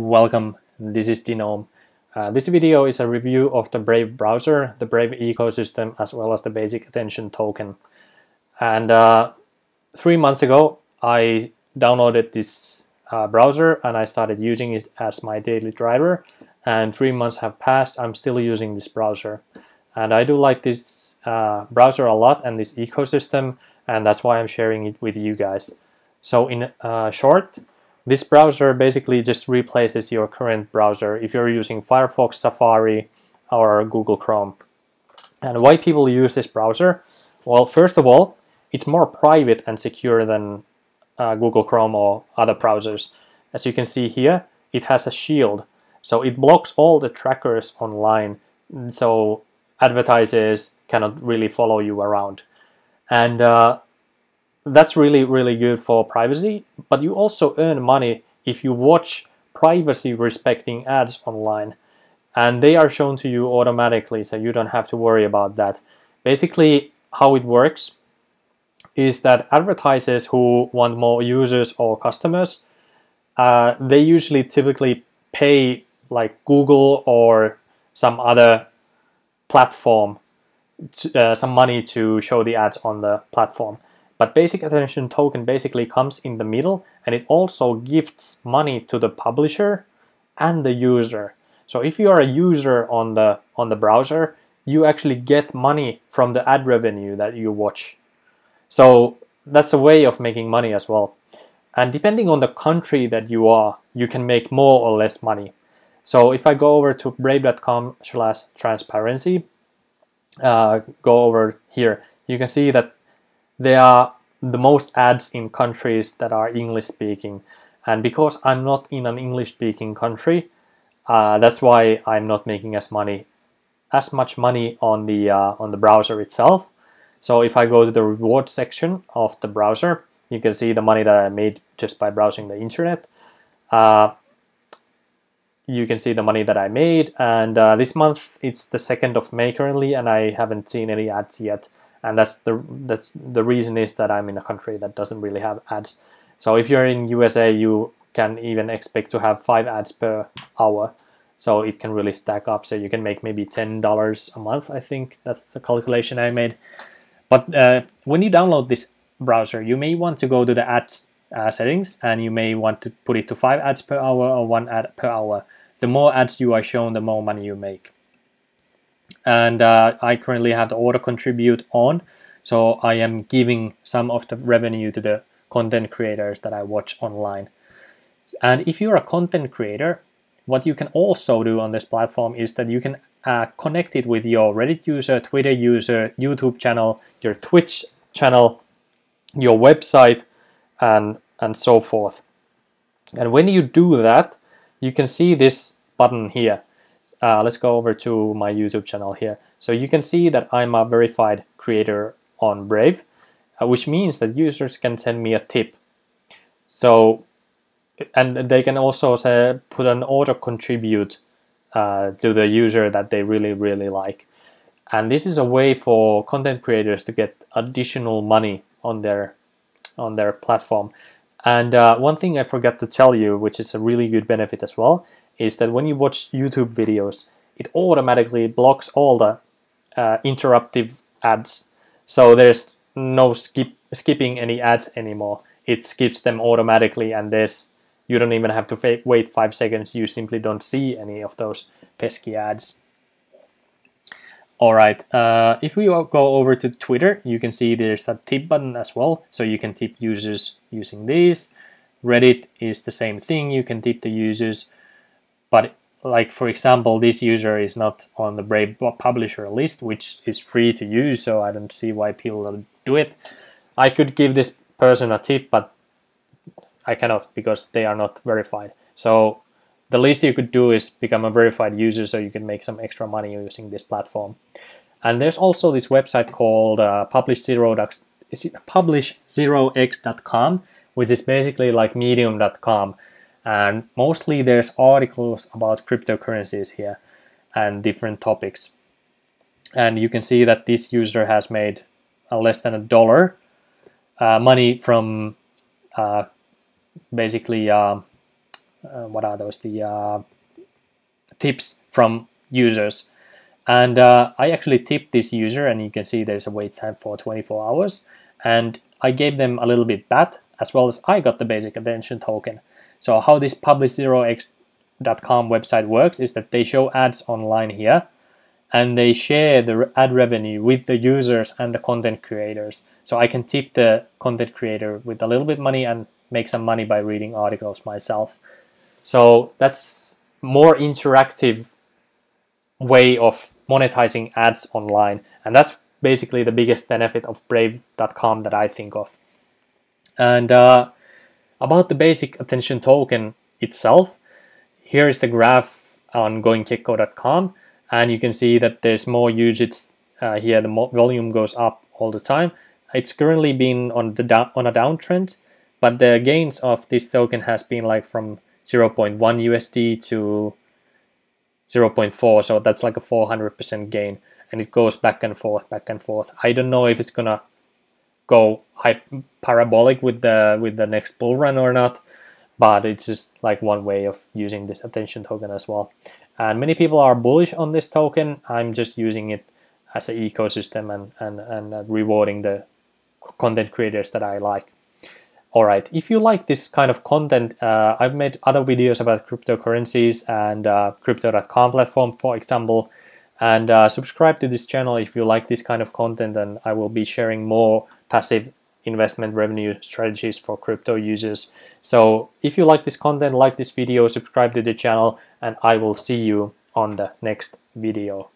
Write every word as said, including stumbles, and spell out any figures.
Welcome, this is Dinome. Uh, this video is a review of the Brave browser, the Brave ecosystem, as well as the basic attention token. And uh, three months ago I downloaded this uh, browser and I started using it as my daily driver, and three months have passed. I'm still using this browser, and I do like this uh, browser a lot and this ecosystem, and that's why I'm sharing it with you guys. So in uh, short, this browser basically just replaces your current browser if you're using Firefox, Safari, or Google Chrome. And why people use this browser? Well, first of all, it's more private and secure than uh, Google Chrome or other browsers. As you can see here, it has a shield, so it blocks all the trackers online, so advertisers cannot really follow you around. And uh, that's really, really good for privacy, but you also earn money if you watch privacy-respecting ads online, and they are shown to you automatically, so you don't have to worry about that. Basically, how it works is that advertisers who want more users or customers, uh, they usually typically pay like Google or some other platform to, uh, some money to show the ads on the platform. But basic attention token basically comes in the middle, and it also gifts money to the publisher and the user. So if you are a user on the on the browser, you actually get money from the ad revenue that you watch. So that's a way of making money as well. And depending on the country that you are, you can make more or less money. So if I go over to brave dot com slash transparency, uh, go over here, you can see that there are the most ads in countries that are English speaking, and because I'm not in an English speaking country, uh, that's why I'm not making as money as much money on the uh, on the browser itself. So if I go to the reward section of the browser, you can see the money that I made just by browsing the internet. Uh, you can see the money that I made, and uh, this month it's the second of May currently, and I haven't seen any ads yet. And that's the that's the reason is that I'm in a country that doesn't really have ads. So if you're in U S A, you can even expect to have five ads per hour. So it can really stack up. So you can make maybe ten dollars a month. I think that's the calculation I made. But uh, when you download this browser, you may want to go to the ads uh, settings, and you may want to put it to five ads per hour or one ad per hour. The more ads you are shown, the more money you make. And uh, I currently have the auto contribute on, so I am giving some of the revenue to the content creators that I watch online. And if you're a content creator, what you can also do on this platform is that you can uh, connect it with your Reddit user, Twitter user, YouTube channel, your Twitch channel, your website, and and so forth. And when you do that, you can see this button here. Uh, let's go over to my YouTube channel here. So you can see that I'm a verified creator on Brave, uh, which means that users can send me a tip. So, and they can also say, put an auto contribute uh, to the user that they really, really like. And this is a way for content creators to get additional money on their, on their platform. And uh, one thing I forgot to tell you, which is a really good benefit as well, is that when you watch YouTube videos, it automatically blocks all the uh, interruptive ads. So there's no skip skipping any ads anymore. It skips them automatically, and there's you don't even have to wait five seconds. You simply don't see any of those pesky ads. All right. Uh, if we go over to Twitter, you can see there's a tip button as well, so you can tip users using these. Reddit is the same thing. You can tip the users. But like, for example, this user is not on the Brave publisher list, which is free to use, so I don't see why people don't do it. I could give this person a tip, but I cannot because they are not verified. So the least you could do is become a verified user, so you can make some extra money using this platform. And there's also this website called uh, publish zero x dot com, which is basically like medium dot com. And mostly there's articles about cryptocurrencies here and different topics. And you can see that this user has made uh, less than a dollar uh, money from uh, basically uh, uh, what are those, the uh, tips from users. And uh, I actually tipped this user, and you can see there's a wait time for twenty-four hours. And I gave them a little bit back, as well as I got the basic attention token. So how this publish zero x dot com website works is that they show ads online here, and they share the ad revenue with the users and the content creators. So I can tip the content creator with a little bit money and make some money by reading articles myself. So that's more interactive way of monetizing ads online. And that's basically the biggest benefit of brave dot com that I think of. And uh, about the basic attention token itself, here is the graph on going keco dot com. And you can see that there's more usage uh, here. The volume goes up all the time. It's currently been on the on a downtrend, but the gains of this token has been like from zero point one U S D to zero point four. So that's like a four hundred percent gain, and it goes back and forth, back and forth. I don't know if it's gonna go high parabolic with the with the next bull run or not, but it's just like one way of using this attention token as well. And many people are bullish on this token. I'm just using it as an ecosystem and, and, and rewarding the content creators that I like. All right, if you like this kind of content, uh, I've made other videos about cryptocurrencies and uh, crypto dot com platform, for example. And uh, subscribe to this channel if you like this kind of content, and I will be sharing more passive investment revenue strategies for crypto users. So if you like this content, like this video, subscribe to the channel, and I will see you on the next video.